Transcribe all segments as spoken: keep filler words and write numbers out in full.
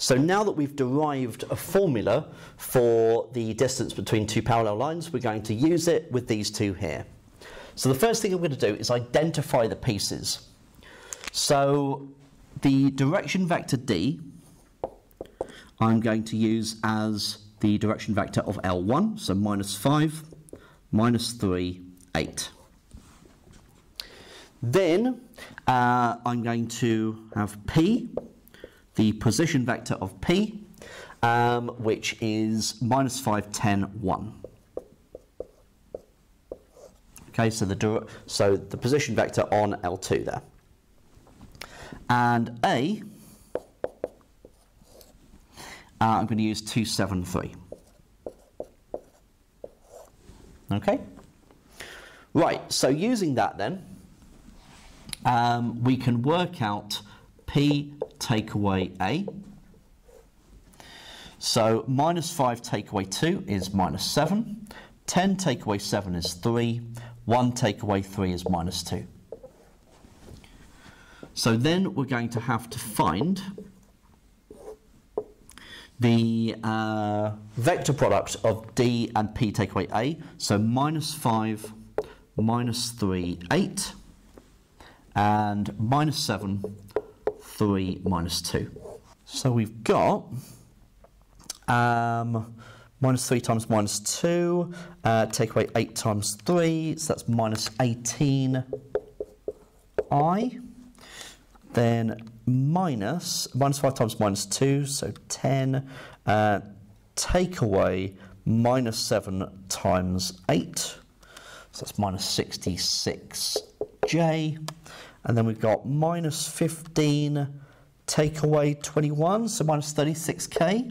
So now that we've derived a formula for the distance between two parallel lines, we're going to use it with these two here. So the first thing I'm going to do is identify the pieces. So the direction vector D, I'm going to use as the direction vector of L one, so minus five, minus three, eight. Then uh, I'm going to have P, the position vector of P, um, which is minus five, ten, one. Okay, so the, so the position vector on L two there. And A, uh, I'm going to use two, seven, three. Okay? Right, so using that then, um, we can work out P take away A. So minus five take away two is minus seven. ten take away seven is three. one take away three is minus two. So then we're going to have to find the uh, vector product of D and P take away A. So minus five, minus three, eight. And minus seven, three, minus two. So we've got um, minus three times minus two, uh, take away eight times three, so that's minus eighteen i. Then minus, minus five times minus two, so ten, uh, take away minus seven times eight, so that's minus sixty-six j. And then we've got minus fifteen take away twenty-one, so minus thirty-six k.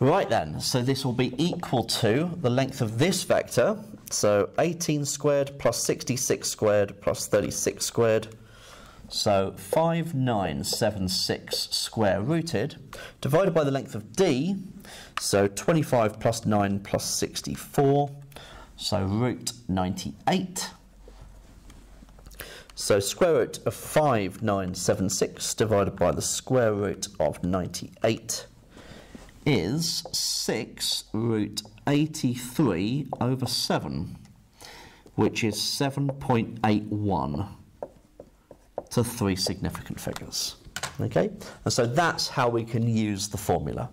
Right then, so this will be equal to the length of this vector, so eighteen squared plus sixty-six squared plus thirty-six squared, so fifty-nine seventy-six square rooted, divided by the length of D, so twenty-five plus nine plus sixty-four, so root ninety-eight. So square root of fifty-nine seventy-six divided by the square root of ninety-eight is six root eighty-three over seven, which is seven point eight one to three significant figures. Okay, and so that's how we can use the formula.